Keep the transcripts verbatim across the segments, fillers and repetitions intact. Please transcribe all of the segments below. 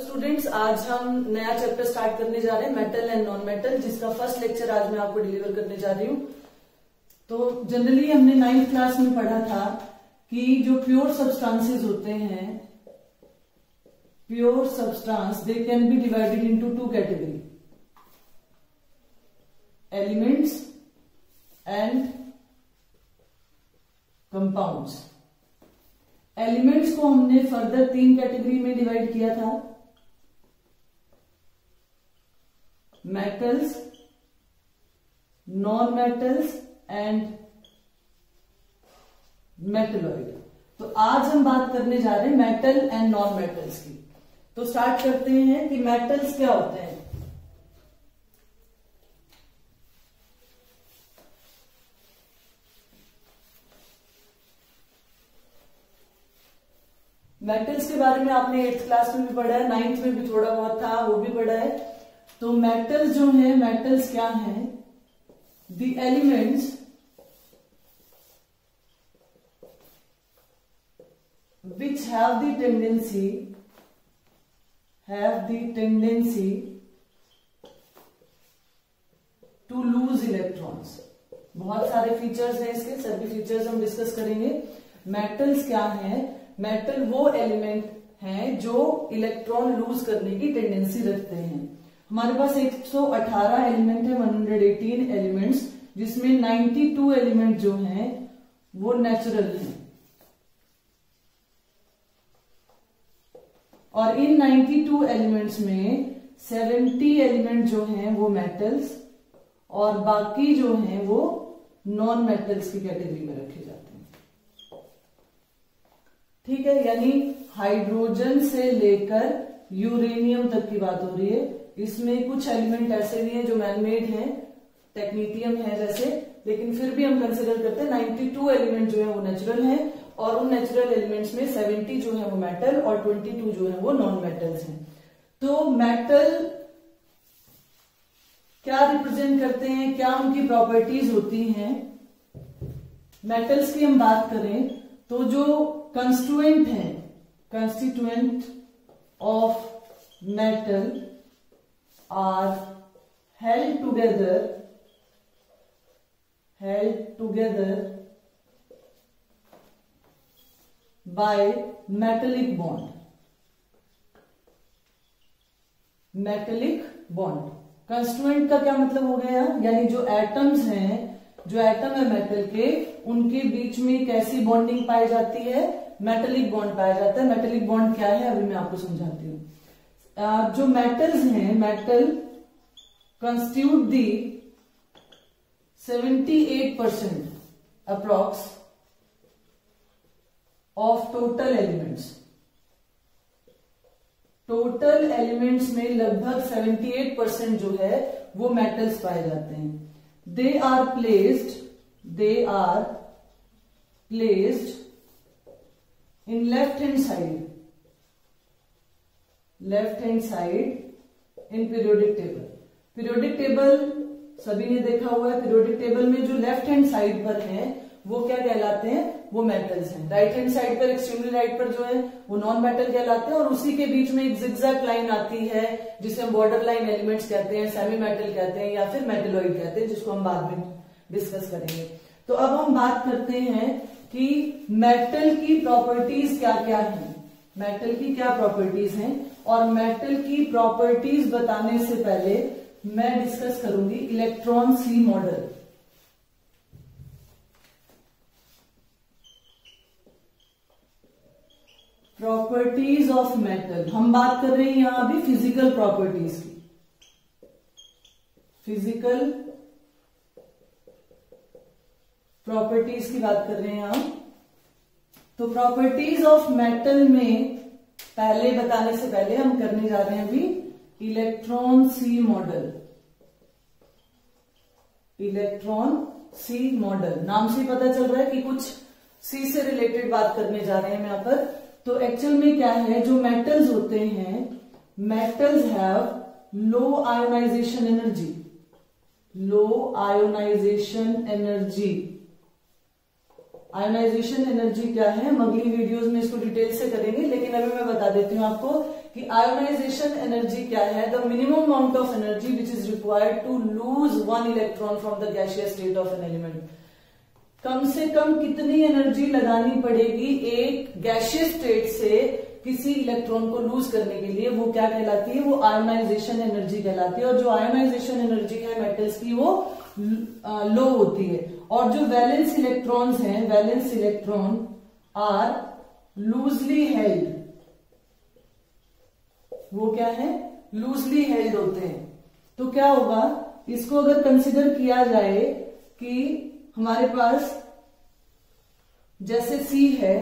Students, आज हम नया चैप्टर स्टार्ट करने जा रहे हैं मेटल एंड नॉन मेटल, जिसका फर्स्ट लेक्चर आज मैं आपको डिलीवर करने जा रही हूँ। तो जनरली हमने नाइन्थ क्लास में पढ़ा था कि जो प्योर सब्सटेंसेस होते हैं, pure substance they can be divided into two category, elements and compounds. Elements को हमने फर्दर तीन कैटेगरी में डिवाइड किया था, metals, non metals and metalloid. तो आज हम बात करने जा रहे हैं मेटल एंड नॉन मेटल्स की। तो स्टार्ट करते हैं कि मेटल्स क्या होते हैं। मेटल्स के बारे में आपने एट्थ क्लास में भी पढ़ा है, नाइन्थ में भी थोड़ा बहुत था, वो भी पढ़ा है। तो मेटल्स जो है, मेटल्स क्या है, the elements which have the tendency have the tendency to lose electrons. बहुत सारे फीचर्स हैं इसके, सभी फीचर्स हम डिस्कस करेंगे। मेटल्स क्या है, मेटल वो एलिमेंट हैं जो इलेक्ट्रॉन लूज करने की टेंडेंसी रखते हैं। हमारे पास एक सौ अठारह एलिमेंट है, एक सौ अठारह एलिमेंट्स, जिसमें बानवे एलिमेंट जो हैं वो नेचुरल हैं, और इन बानवे एलिमेंट्स में सत्तर एलिमेंट जो हैं वो मेटल्स और बाकी जो हैं वो नॉन मेटल्स की कैटेगरी में रखे जाते हैं। ठीक है, यानी हाइड्रोजन से लेकर यूरेनियम तक की बात हो रही है। इसमें कुछ एलिमेंट ऐसे भी हैं जो मैनमेड हैं, टेक्नीटियम है जैसे, लेकिन फिर भी हम कंसिडर करते हैं बानवे एलिमेंट जो है वो नेचुरल हैं, और उन नेचुरल एलिमेंट्स में सत्तर जो है वो मेटल और बाईस जो है वो नॉन मेटल्स हैं। तो मेटल क्या रिप्रेजेंट करते हैं, क्या उनकी प्रॉपर्टीज होती हैं। मेटल्स की हम बात करें तो जो कंस्टिट्यूएंट है, constituent of metal are held together held together by metallic bond metallic bond। constituent का क्या मतलब हो गया, यानी जो atoms हैं, जो एटम है मेटल के, उनके बीच में कैसी बॉन्डिंग पाई जाती है, मेटलिक बॉन्ड पाया जाता है। मेटलिक बॉन्ड क्या है अभी मैं आपको समझाती हूँ। Uh, जो मेटल्स हैं, मेटल कंस्टिट्यूट दी अठहत्तर percent approx of total elements. Total elements में लगभग अठहत्तर परसेंट जो है वो मेटल्स पाए जाते हैं। They are placed they are placed in left hand side left hand side in periodic table. Periodic table सभी ने देखा हुआ है, पीरियोडिक टेबल में जो लेफ्ट हैंड साइड पर है वो क्या कहलाते हैं, वो मेटल्स हैं। राइट हैंड साइड पर, एक्सट्रीमली राइट पर जो है वो नॉन मेटल कहलाते हैं, और उसी के बीच में एक zigzag लाइन आती है जिसे हम बॉर्डर लाइन एलिमेंट्स कहते हैं, सेमी मेटल कहते हैं, या फिर मेटलॉइड कहते हैं, जिसको हम बाद में डिस्कस करेंगे। तो अब हम बात करते हैं कि मेटल की प्रॉपर्टीज क्या क्या है, मेटल की क्या प्रॉपर्टीज हैं। और मेटल की प्रॉपर्टीज बताने से पहले मैं डिस्कस करूंगी electron sea model. Properties of metal, हम बात कर रहे हैं यहां अभी फिजिकल प्रॉपर्टीज की, फिजिकल प्रॉपर्टीज की बात कर रहे हैं हम। तो प्रॉपर्टीज ऑफ मेटल में पहले बताने से पहले हम करने जा रहे हैं अभी electron sea model. Electron sea model, नाम से ही पता चल रहा है कि कुछ सी से रिलेटेड बात करने जा रहे हैं यहां पर। तो एक्चुअल में क्या है, जो मेटल्स होते हैं, metals have low ionisation energy, low ionisation energy ionisation energy क्या है हम अगली वीडियोस में इसको डिटेल से करेंगे, लेकिन अभी मैं बता देती हूँ आपको कि आयोनाइजेशन एनर्जी क्या है। The minimum amount of energy which is required to lose one electron from the gaseous state of an element. कम से कम कितनी एनर्जी लगानी पड़ेगी एक गैसियस स्टेट से किसी इलेक्ट्रॉन को लूज करने के लिए, वो क्या कहलाती है, वो आयोनाइजेशन एनर्जी कहलाती है। और जो आयोनाइजेशन एनर्जी है मेटल्स की वो लो होती है। और जो वैलेंस इलेक्ट्रॉन्स हैं, valence electron are loosely held, वो क्या है, लूजली हेल्ड होते हैं। तो क्या होगा, इसको अगर कंसिडर किया जाए कि हमारे पास जैसे C है,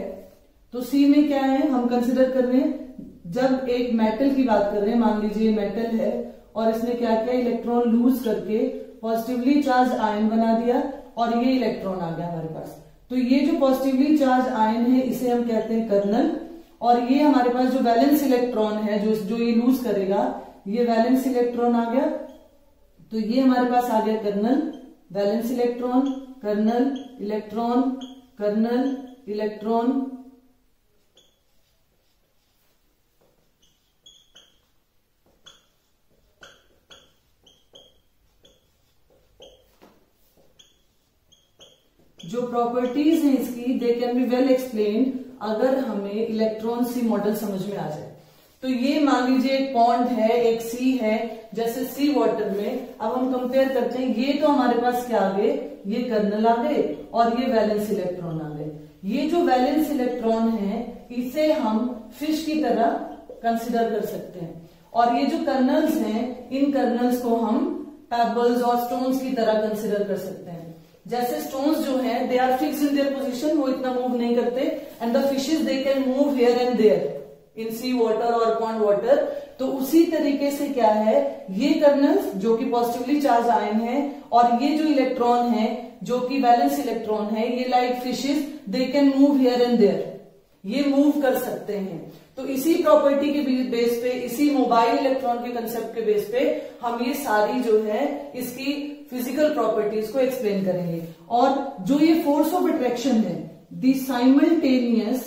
तो C में क्या है, हम कंसिडर कर रहे हैं, जब एक मेटल की बात कर रहे हैं, मान लीजिए मेटल है और इसने क्या किया, इलेक्ट्रॉन लूज करके पॉजिटिवली चार्ज आयन बना दिया और ये इलेक्ट्रॉन आ गया हमारे पास। तो ये जो पॉजिटिवली चार्ज आयन है इसे हम कहते हैं कर्नल। और ये हमारे पास जो वैलेंस इलेक्ट्रॉन है, जो जो ये लूज करेगा, ये वैलेंस इलेक्ट्रॉन आ गया, तो ये हमारे पास आ गया kernel, valence electron, kernel electron, kernel electron, जो प्रॉपर्टीज हैं इसकी they can be well explain अगर हमें इलेक्ट्रॉन सी मॉडल समझ में आ जाए। तो ये मान लीजिए एक पॉन्ड है, एक सी है, जैसे सी वाटर में अब हम कंपेयर करते हैं, ये तो हमारे पास क्या आ गए, ये कर्नल आ गए और ये वैलेंस इलेक्ट्रॉन आ गए। ये जो वैलेंस इलेक्ट्रॉन है इसे हम फिश की तरह कंसिडर कर सकते हैं, और ये जो कर्नल्स हैं इन कर्नल्स को हम पेबल्स और स्टोन्स की तरह कंसिडर कर सकते हैं। जैसे स्टोन्स जो है they are fix in their position, वो इतना मूव नहीं करते, and the fishes they can move here and there in sea water और पॉन्ड वाटर। तो उसी तरीके से क्या है, ये कर्नल्स जो कि पॉजिटिवली चार्ज आयन है और ये जो इलेक्ट्रॉन है जो कि बैलेंस इलेक्ट्रॉन है, ये like fishes they can move here and there, ये मूव कर सकते हैं। तो इसी प्रॉपर्टी के बेस पे, इसी मोबाइल इलेक्ट्रॉन के कंसेप्ट के बेस पे हम ये सारी जो है इसकी फिजिकल प्रॉपर्टीज को एक्सप्लेन करेंगे। और जो ये फोर्स ऑफ अट्रैक्शन है, the simultaneous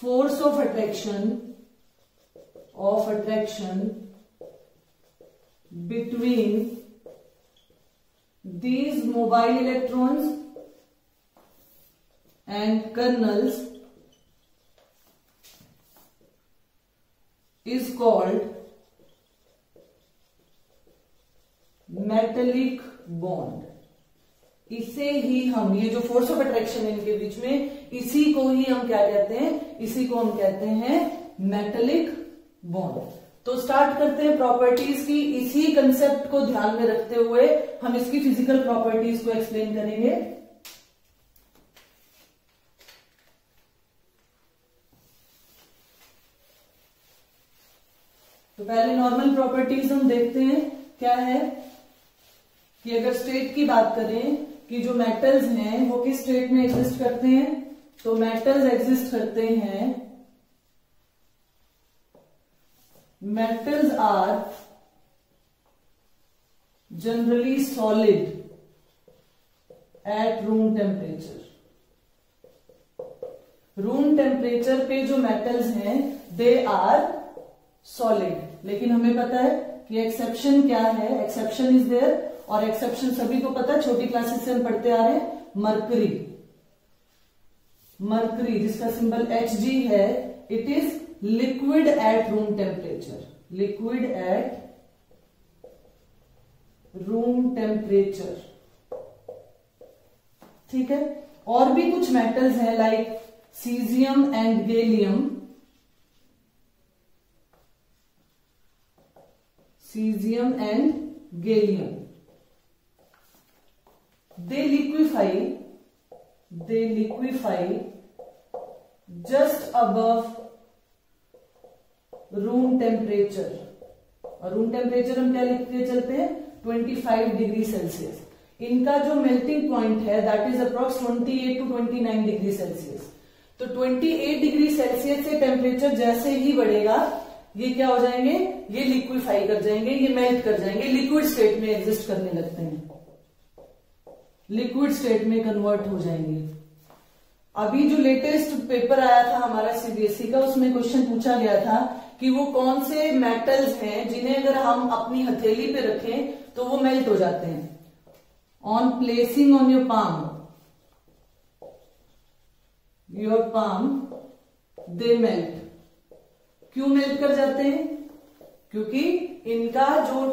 force of attraction of attraction between these mobile electrons and kernels is called metallic bond। इसे ही हम, ये जो फोर्स ऑफ अट्रैक्शन इनके बीच में, इसी को ही हम क्या कहते हैं, इसी को हम कहते हैं मेटेलिक बॉन्ड। तो स्टार्ट करते हैं प्रॉपर्टीज की। इसी कंसेप्ट को ध्यान में रखते हुए हम इसकी फिजिकल प्रॉपर्टीज को एक्सप्लेन करेंगे। तो पहले नॉर्मल प्रॉपर्टीज हम देखते हैं क्या है, कि अगर स्टेट की बात करें कि जो मेटल्स हैं वो किस स्टेट में एग्जिस्ट करते हैं, तो मेटल्स एग्जिस्ट करते हैं, metals are generally solid at room temperature. Room temperature पे जो मेटल्स हैं दे आर सॉलिड, लेकिन हमें पता है कि एक्सेप्शन क्या है, एक्सेप्शन इज देयर, और एक्सेप्शन सभी को पता है, छोटी क्लासेस से हम पढ़ते आ रहे हैं, मरकरी, मरकरी जिसका सिंबल Hg है, it is liquid at room temperature, liquid at room temperature, ठीक है। और भी कुछ मेटल्स हैं like caesium and gallium, caesium and gallium, they liquefy, they liquefy just above room temperature. और रूम टेम्परेचर हम क्या लिखते चलते हैं, पच्चीस डिग्री सेल्सियस। इनका जो मेल्टिंग पॉइंट है दैट इज अप्रॉक्स अट्ठाईस टू उनतीस डिग्री सेल्सियस। तो अट्ठाईस डिग्री सेल्सियस से टेम्परेचर जैसे ही बढ़ेगा ये क्या हो जाएंगे, ये लिक्विफाई कर जाएंगे, ये मेल्ट कर जाएंगे, लिक्विड स्टेट में एग्जिस्ट करने लगते हैं। लिक्विड स्टेट में कन्वर्ट हो जाएंगे। अभी जो लेटेस्ट पेपर आया था हमारा सीबीएसई का, उसमें क्वेश्चन पूछा गया था कि वो कौन से मेटल्स हैं जिन्हें अगर हम अपनी हथेली पे रखें तो वो मेल्ट हो जाते हैं। On placing on your palm your palm they melt. क्यों मेल्ट कर जाते हैं? क्योंकि इनका जो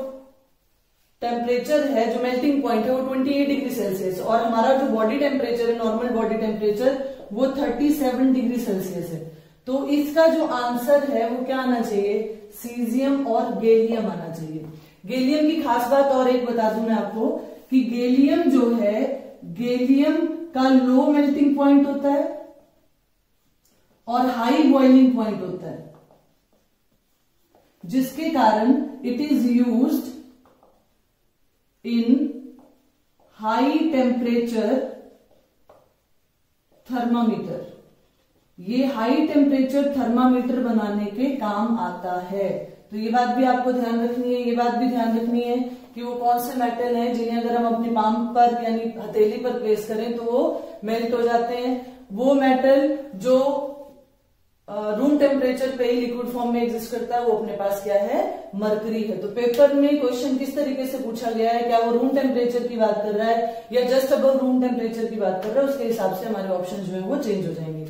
टेम्परेचर है, जो मेल्टिंग पॉइंट है, वो अट्ठाईस डिग्री सेल्सियस और हमारा जो बॉडी टेम्परेचर है, नॉर्मल बॉडी टेम्परेचर, वो सैंतीस डिग्री सेल्सियस है। तो इसका जो आंसर है वो क्या आना चाहिए? सीजियम और गैलियम आना चाहिए। गैलियम की खास बात और एक बता दूं मैं आपको कि गैलियम जो है, गैलियम का लो मेल्टिंग पॉइंट होता है और हाई बॉइलिंग पॉइंट होता है, जिसके कारण it is used in high temperature thermometer. ये हाई टेम्परेचर थर्मामीटर बनाने के काम आता है। तो ये बात भी आपको ध्यान रखनी है, ये बात भी ध्यान रखनी है कि वो कौन से मेटल हैं जिन्हें अगर हम अपने पाम पर यानी हथेली पर प्लेस करें तो वो मेल्ट हो जाते हैं। वो मेटल जो रूम टेम्परेचर पे ही लिक्विड फॉर्म में एग्जिस्ट करता है, वो अपने पास क्या है? मरकरी है। तो पेपर में क्वेश्चन किस तरीके से पूछा गया है, क्या वो रूम टेम्परेचर की बात कर रहा है या जस्ट अबव रूम टेम्परेचर की बात कर रहा है, उसके हिसाब से हमारे ऑप्शन जो है वो चेंज हो जाएंगे।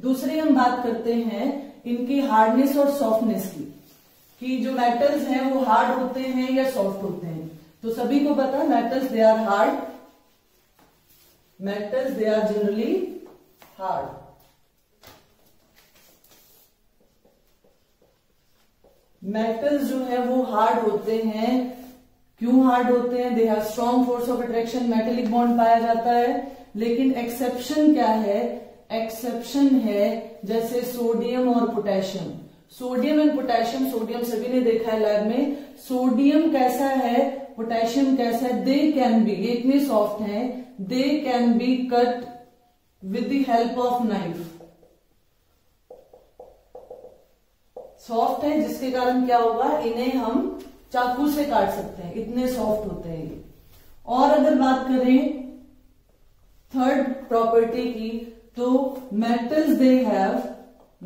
दूसरी हम बात करते हैं इनकी हार्डनेस और सॉफ्टनेस की, कि जो मेटल्स हैं वो हार्ड होते हैं या सॉफ्ट होते हैं। तो सभी को पता, metals they are hard, metals they are generally hard. Metals जो है वो हार्ड होते हैं। क्यों हार्ड होते हैं? They have strong force of attraction, metallic bond पाया जाता है। लेकिन एक्सेप्शन क्या है? एक्सेप्शन है जैसे सोडियम और potassium. Sodium and potassium, sodium सभी ने देखा है लैब में। सोडियम कैसा है, पोटेशियम कैसा है? दे कैन बी, ये इतने सॉफ्ट हैं, they can be cut with the help of knife. Soft है, जिसके कारण क्या होगा, इन्हें हम चाकू से काट सकते हैं, इतने सॉफ्ट होते हैं ये। और अगर बात करें थर्ड प्रॉपर्टी की, तो metals they have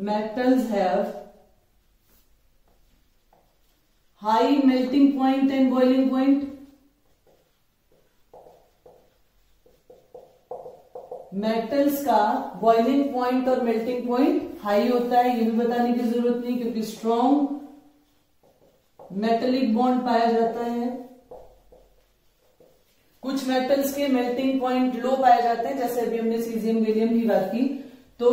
metals have high melting point and boiling point. Metals का बॉइलिंग पॉइंट और मेल्टिंग पॉइंट हाई होता है, ये भी बताने की जरूरत नहीं, क्योंकि स्ट्रॉन्ग मेटलिक बॉन्ड पाया जाता है। कुछ मेटल्स के मेल्टिंग पॉइंट लो पाए जाते हैं, जैसे अभी हमने सीजियम गैलियम की बात की। तो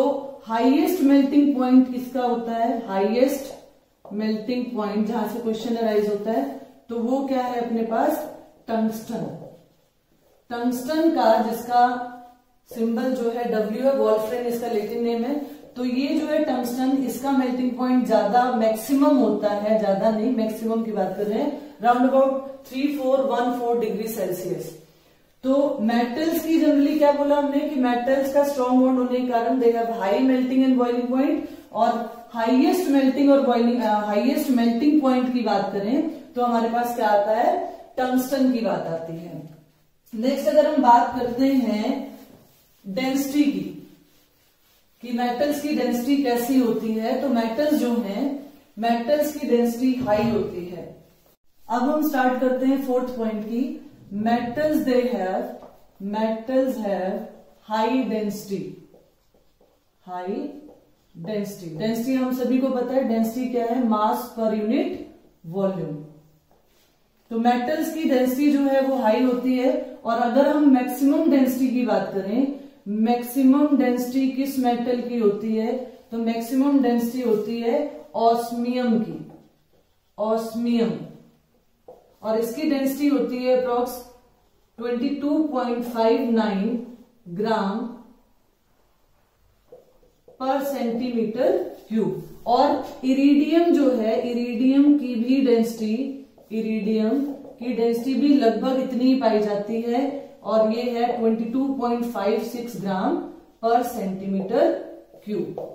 हाईएस्ट मेल्टिंग पॉइंट किसका होता है? हाईएस्ट मेल्टिंग पॉइंट जहां से क्वेश्चन अराइज होता है, तो वो क्या है अपने पास? टंगस्टन। टंगस्टन का, जिसका सिंबल जो है डब्ल्यू है, वॉल्फ्रेन इसका लैटिन नेम है। तो ये जो है टंगस्टन, इसका मेल्टिंग पॉइंट ज्यादा मैक्सिमम होता है, ज्यादा नहीं, मैक्सिमम की बात कर रहे हैं, round about three four one four degree Celsius. तो मेटल्स की जनरली क्या बोला हमने कि मेटल्स का स्ट्रॉन्ग बॉन्ड होने के कारण they have high melting and boiling point. और हाईएस्ट मेल्टिंग और बॉइलिंग हाईएस्ट मेल्टिंग पॉइंट की बात करें तो हमारे पास क्या आता है? टंगस्टन की बात आती है। नेक्स्ट अगर हम बात करते हैं डेंसिटी की, कि मेटल्स की डेंसिटी कैसी होती है, तो मेटल्स जो हैं, मेटल्स की डेंसिटी हाई होती है। अब हम स्टार्ट करते हैं फोर्थ पॉइंट की, metals they have metals have high density high density density हम सभी को पता है डेंसिटी क्या है, मास पर यूनिट वॉल्यूम। तो मेटल्स की डेंसिटी जो है वो हाई होती है। और अगर हम मैक्सिमम डेंसिटी की बात करें, मैक्सिमम डेंसिटी किस मेटल की होती है? तो मैक्सिमम डेंसिटी होती है ऑस्मियम की, ऑस्मियम, और इसकी डेंसिटी होती है अप्रॉक्स बाईस point five nine gram per centimetre cube. और इरीडियम जो है, इरीडियम की भी डेंसिटी इरीडियम की डेंसिटी भी लगभग इतनी ही पाई जाती है, और ये है बाईस point five six gram per centimetre cube.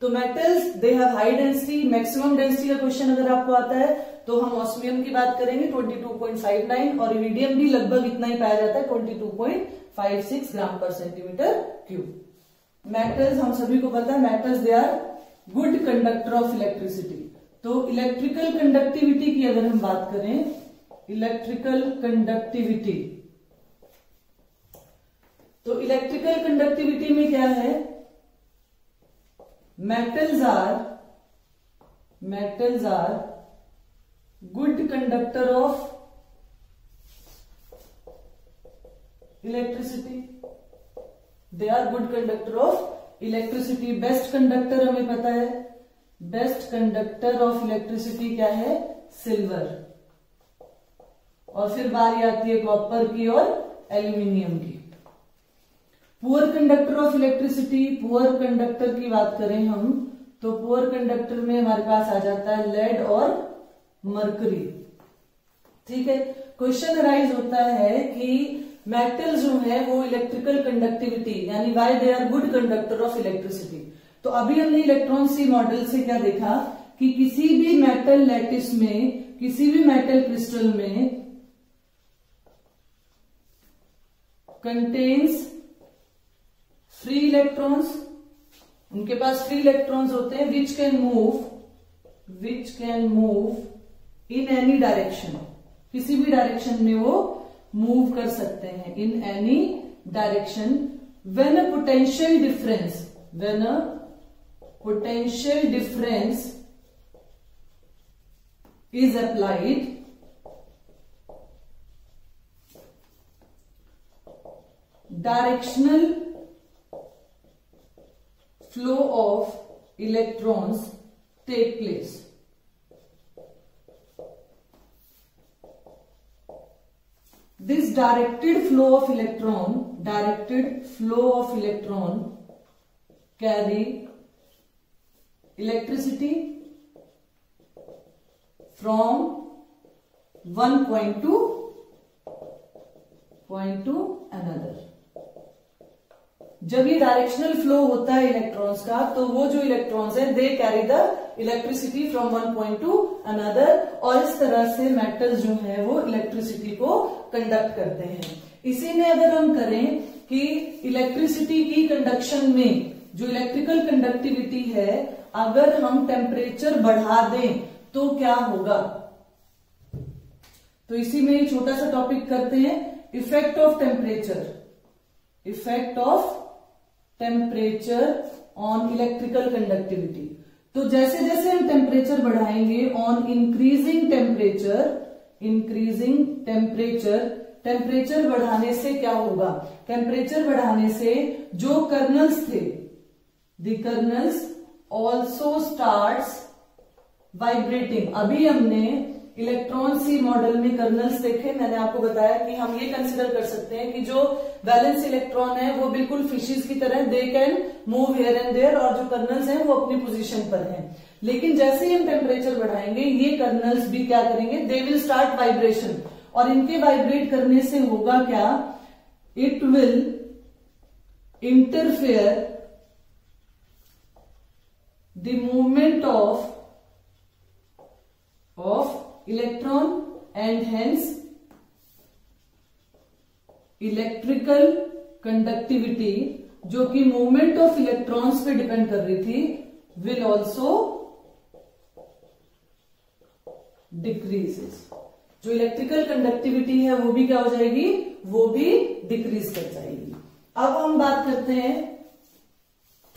तो metals they have high density, maximum density का क्वेश्चन अगर आपको आता है तो हम ऑस्मियम की बात करेंगे बाईस पॉइंट फाइव नाइन और इरिडियम भी लगभग इतना ही पाया जाता है बाईस point five six gram per centimetre cube. Metals हम सभी को पता है metals they are good conductor of electricity. तो इलेक्ट्रिकल कंडक्टिविटी की अगर हम बात करें, इलेक्ट्रिकल कंडक्टिविटी, तो इलेक्ट्रिकल कंडक्टिविटी में क्या है, metals are metals are good conductor of electricity, they are good conductor of electricity. Best conductor हमें पता है, बेस्ट कंडक्टर ऑफ इलेक्ट्रिसिटी क्या है, सिल्वर, और फिर बारी आती है कॉपर की और एल्यूमिनियम की। Poor conductor of electricity, poor conductor की बात करें हम तो पुअर कंडक्टर में हमारे पास आ जाता है लेड और मरकरी। ठीक है, क्वेश्चन अराइज होता है कि मेटल्स जो है वो इलेक्ट्रिकल कंडक्टिविटी यानी why they are good conductor of electricity. तो अभी हमने इलेक्ट्रॉन सी मॉडल से क्या देखा कि किसी भी मेटल लैटिस में, किसी भी मेटल क्रिस्टल में कंटेन्स फ्री इलेक्ट्रॉन्स, उनके पास फ्री इलेक्ट्रॉन्स होते हैं, which can move which can move in any direction, किसी भी डायरेक्शन में वो मूव कर सकते हैं, in any direction, when a potential difference when a potential difference is applied directional flow of electrons take place। This directed flow of electron directed flow of electron carry electricity from one point to point to another। जब ये directional flow होता है electrons का तो वो जो electrons है they carry the electricity from one point to another, और इस तरह से मेटल्स जो है वो इलेक्ट्रिसिटी को कंडक्ट करते हैं। इसी में अगर हम करें कि इलेक्ट्रिसिटी की कंडक्शन में जो इलेक्ट्रिकल कंडक्टिविटी है, अगर हम टेम्परेचर बढ़ा दें तो क्या होगा, तो इसी में एक छोटा सा टॉपिक करते हैं, effect of temperature, effect of temperature on electrical conductivity. तो जैसे जैसे हम टेम्परेचर बढ़ाएंगे, on increasing temperature, increasing temperature, temperature बढ़ाने से क्या होगा, टेम्परेचर बढ़ाने से जो कर्नल्स थे, The kernels also starts vibrating। अभी हमने इलेक्ट्रॉन सी मॉडल में कर्नल्स देखे, मैंने आपको बताया कि हम ये कंसिडर कर सकते हैं कि जो वैलेंस इलेक्ट्रॉन है वो बिल्कुल फिशेस की तरह they can move here and there, और जो कर्नल्स हैं वो अपनी पोजीशन पर हैं। लेकिन जैसे ही हम टेम्परेचर बढ़ाएंगे ये कर्नल्स भी क्या करेंगे, दे विल स्टार्ट वाइब्रेशन, और इनके वाइब्रेट करने से होगा क्या, it will interfere the movement of of electron and hence electrical conductivity जो कि movement of electrons पे depend कर रही थी will also decreases। जो electrical conductivity है वो भी क्या हो जाएगी, वो भी decrease कर जाएगी। अब हम बात करते हैं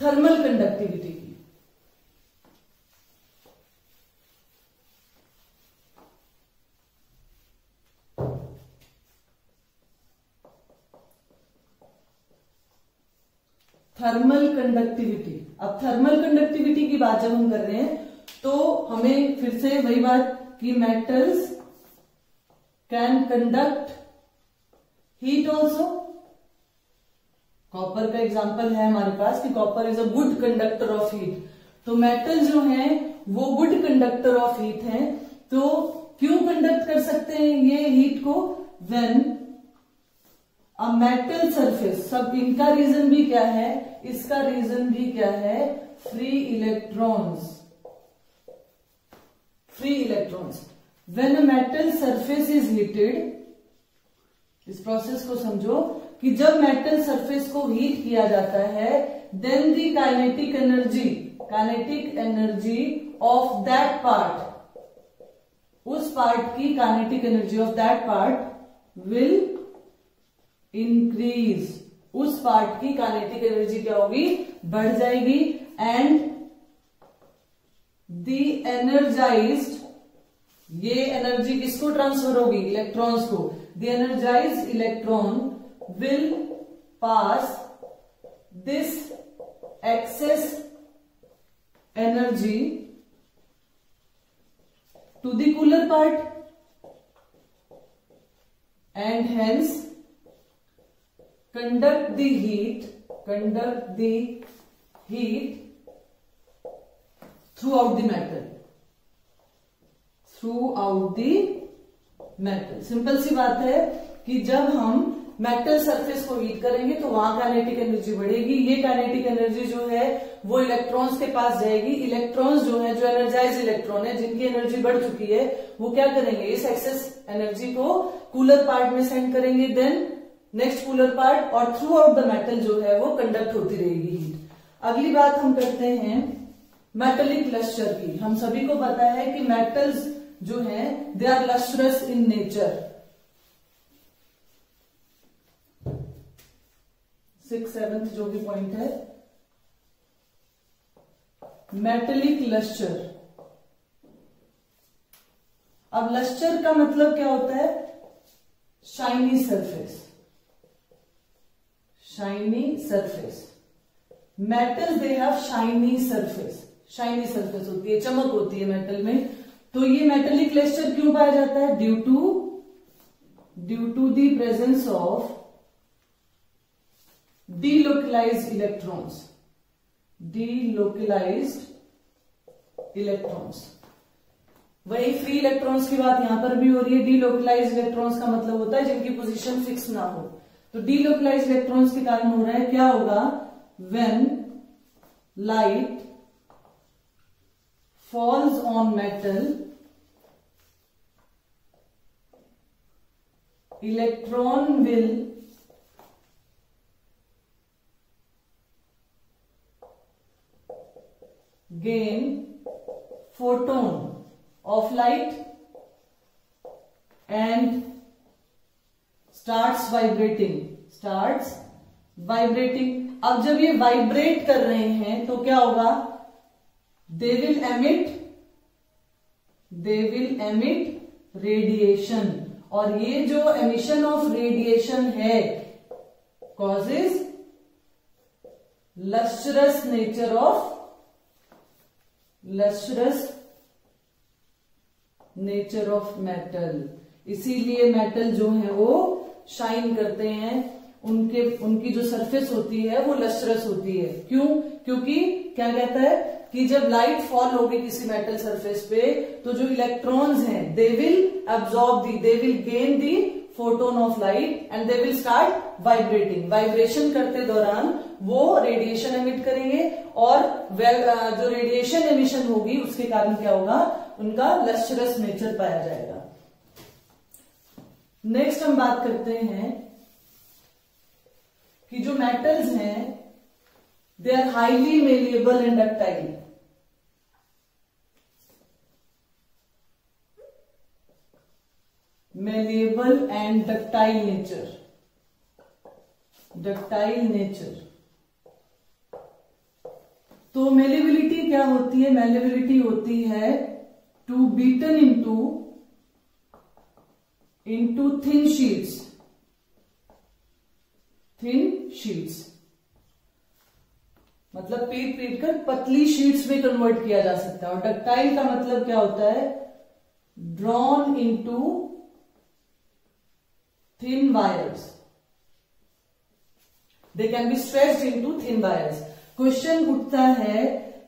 thermal conductivity की। थर्मल कंडक्टिविटी, अब थर्मल कंडक्टिविटी की बात जब हम कर रहे हैं तो हमें फिर से वही बात कि metals can conduct heat also. Copper का एग्जांपल है हमारे पास कि copper is a good conductor of heat. तो मेटल्स जो हैं वो गुड कंडक्टर ऑफ हीट हैं, तो क्यों कंडक्ट कर सकते हैं ये हीट को, व्हेन अ मेटल सरफेस, सब इनका रीजन भी क्या है, इसका रीजन भी क्या है, free electrons. Free electrons. When a metal surface is heated, इस प्रोसेस को समझो कि जब मेटल सरफेस को हीट किया जाता है, then the kinetic energy, kinetic energy of that part, उस पार्ट की kinetic energy of that part will increase, उस पार्ट की काइनेटिक एनर्जी क्या होगी, बढ़ जाएगी. एंड दी एनर्जाइज्ड, ये एनर्जी किसको ट्रांसफर होगी, इलेक्ट्रॉन्स को. The energized electron will pass this excess energy to the cooler part and hence conduct the heat, conduct the heat throughout the metal, throughout the metal. Simple सी बात है कि जब हम मेटल सरफेस को heat करेंगे तो वहां काइनेटिक एनर्जी बढ़ेगी. ये काइनेटिक एनर्जी जो है वो इलेक्ट्रॉन्स के पास जाएगी. इलेक्ट्रॉन्स जो है, जो एनर्जाइज इलेक्ट्रॉन है, जिनकी एनर्जी बढ़ चुकी है, वो क्या करेंगे, इस एक्सेस एनर्जी को कूलर पार्ट में सेंड करेंगे, देन नेक्स्ट कूलर पार्ट, और थ्रू आउट द मेटल जो है वो कंडक्ट होती रहेगी हीट. अगली बात हम करते हैं मेटलिक क्लस्टर की. हम सभी को पता है कि मेटल्स जो है they are lustrous in nature. Six seventh जो भी पॉइंट है, मेटलिक लस्टर. अब लस्टर का मतलब क्या होता है, shiny surface, shiny surface. Metal they have shiny surface, shiny surface होती है, चमक होती है मेटल में. तो ये मेटलिक क्लस्टर क्यों पाया जाता है, due to due to the presence of delocalised electrons, delocalised electrons. वही फ्री इलेक्ट्रॉन्स की बात यहां पर भी हो रही है. डीलोकलाइज्ड इलेक्ट्रॉन्स का मतलब होता है जिनकी पोजीशन फिक्स ना हो. तो डीलोकलाइज्ड इलेक्ट्रॉन्स के कारण हो रहा है, क्या होगा, when light falls on metal, electron will gain photon of light and starts vibrating, starts vibrating. अब जब ये vibrate कर रहे हैं तो क्या होगा, they will emit, they will emit radiation. और ये जो emission of radiation है causes lustrous nature of, lustrous nature of metal. इसीलिए metal जो है वो shine करते हैं, उनके उनकी जो surface होती है वो lustrous होती है. क्यों, क्योंकि क्या कहता है कि जब लाइट फॉल होगी किसी मेटल सरफेस पे तो जो इलेक्ट्रॉन्स हैं they will absorb the, they will gain the photon of light and they will start vibrating. Vibration करते दौरान वो रेडिएशन एमिट करेंगे और जो रेडिएशन एमिशन होगी उसके कारण क्या होगा, उनका लस्ट्रस नेचर पाया जाएगा. नेक्स्ट हम बात करते हैं कि जो मेटल्स हैं they are highly malleable and ductile. malleable and ductile nature, ductile nature. तो malleability क्या होती है, malleability होती है to beaten into into thin sheets, thin sheets मतलब पीट पीट कर पतली शीट्स में कन्वर्ट किया जा सकता है. और ductile का मतलब क्या होता है, drawn into thin wires, they can be stretched into thin wires. Question उठता है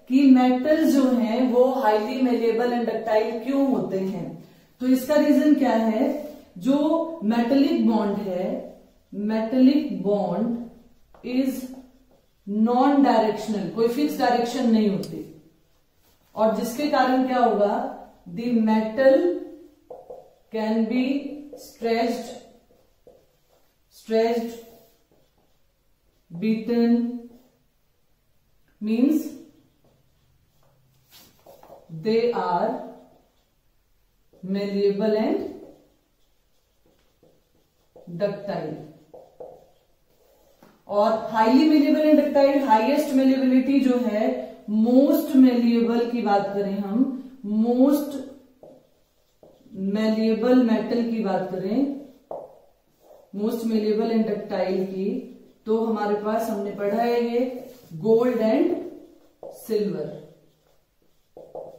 कि मेटल्स जो हैं वो हाईली मेलेबल एंड डक्टाइल क्यों होते हैं. तो इसका रीजन क्या है, जो मेटलिक बॉन्ड है, metallic bond is non directional, कोई फिक्स डायरेक्शन नहीं होती, और जिसके कारण क्या होगा, the metal can be stretched stretched beaten, means they are malleable and ductile, और highly malleable and ductile, highest malleability जो है, most malleable की बात करें हम, most malleable metal की बात करें, most malleable and ductile की, तो हमारे पास हमने पढ़ा है ये गोल्ड एंड सिल्वर।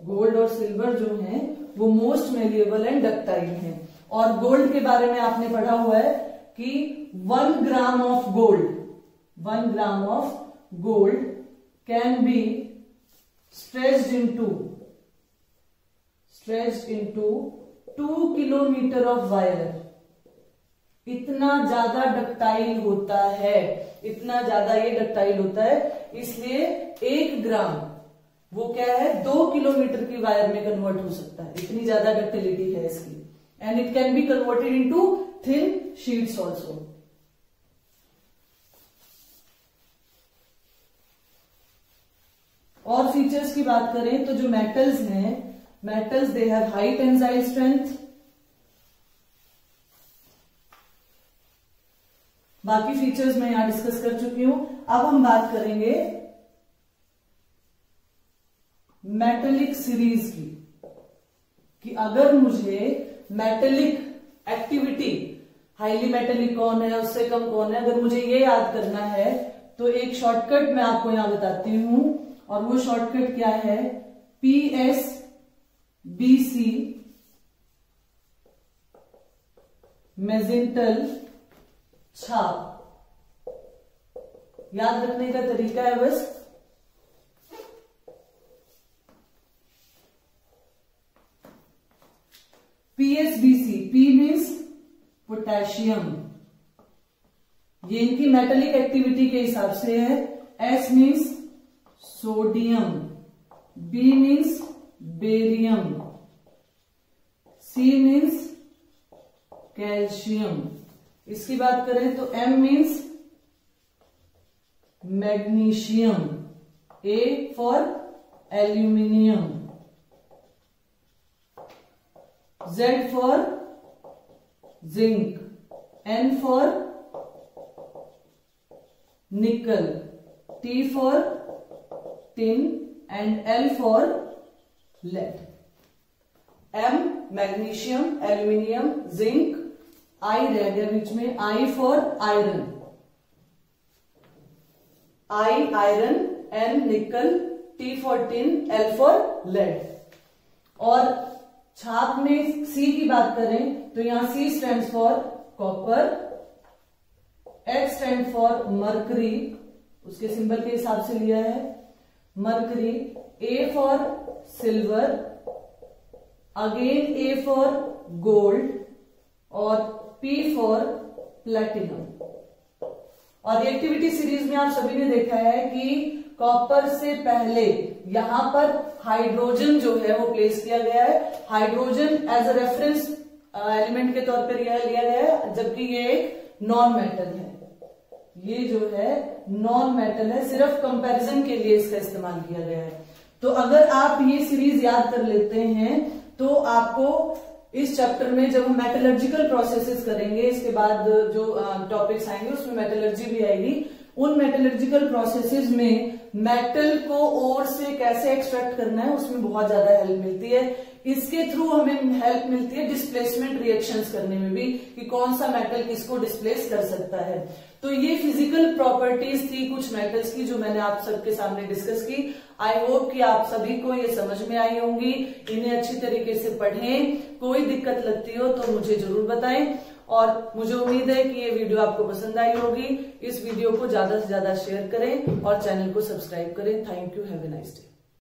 गोल्ड और सिल्वर जो है वो मोस्ट मेलिएबल एंड डक्टाइल है। और गोल्ड के बारे में आपने पढ़ा हुआ है कि one gram of gold one gram of gold can be stretched into stretched into two kilometre of wire. इतना ज्यादा डक्टाइल होता है, इतना ज्यादा ये डक्टाइल होता है, इसलिए एक ग्राम वो क्या है, दो किलोमीटर की वायर में कन्वर्ट हो सकता है, इतनी ज्यादा डक्टिलिटी है इसकी। And it can be converted into thin sheets also. और फीचर्स की बात करें तो जो मेटल्स हैं, metals they have high tensile strength. बाकी फीचर्स मैं यहां डिस्कस कर चुकी हूं। अब हम बात करेंगे मेटेलिक सीरीज की, कि अगर मुझे मेटेलिक एक्टिविटी, हाईली मेटेलिक कौन है, उससे कम कौन है, अगर मुझे ये याद करना है तो एक शॉर्टकट मैं आपको यहां बताती हूं, और वो शॉर्टकट क्या है, पी एस बी सी, मेजेंटल छाप। याद रखने का तरीका है बस, पीएसबीसी, पी मीन्स पोटेशियम, ये इनकी मेटेलिक एक्टिविटी के हिसाब से है। S means sodium, B means barium, C means calcium. इसकी बात करें तो M means magnesium, A for aluminium, Z for zinc, N for nickel, T for tin, and L for lead। M magnesium, aluminium, zinc, I रह गया बीच में, I for iron, I iron, N nickel, T for tin, L for lead। और छाप में सी की बात करें तो यहां C stands for copper, H stand for mercury, उसके सिंबल के हिसाब से लिया है mercury, A for silver, again A for gold, और पी फॉर प्लैटिनम। और एक्टिविटी सीरीज में आप सभी ने देखा है कि कॉपर से पहले यहां पर हाइड्रोजन जो है वो प्लेस किया गया है। Hydrogen as a reference element के तौर पर यह लिया गया है, जबकि ये एक नॉन मेटल है, ये जो है नॉन मेटल है, सिर्फ कंपैरिजन के लिए इसका इस्तेमाल किया गया है। तो अगर आप ये सीरीज याद कर लेते हैं तो आपको इस चैप्टर में, जब हम मेटलर्जिकल प्रोसेसेस करेंगे, इसके बाद जो टॉपिक्स आएंगे उसमें मेटलर्जी भी आएगी, उन मेटलर्जिकल प्रोसेसेस में मेटल को ओर से कैसे एक्सट्रैक्ट करना है उसमें बहुत ज्यादा हेल्प मिलती है। इसके थ्रू हमें हेल्प मिलती है डिस्प्लेसमेंट रिएक्शंस करने में भी, कि कौन सा मेटल किसको डिस्प्लेस कर सकता है। तो ये फिजिकल प्रॉपर्टीज थी कुछ मेटल्स की जो मैंने आप सबके सामने डिस्कस की। आई होप कि आप सभी को ये समझ में आई होंगी। इन्हें अच्छी तरीके से पढ़ें, कोई दिक्कत लगती हो तो मुझे जरूर बताएं, और मुझे उम्मीद है कि ये वीडियो आपको पसंद आई होगी। इस वीडियो को ज्यादा से ज्यादा शेयर करें और चैनल को सब्सक्राइब करें। Thank you, have a nice day.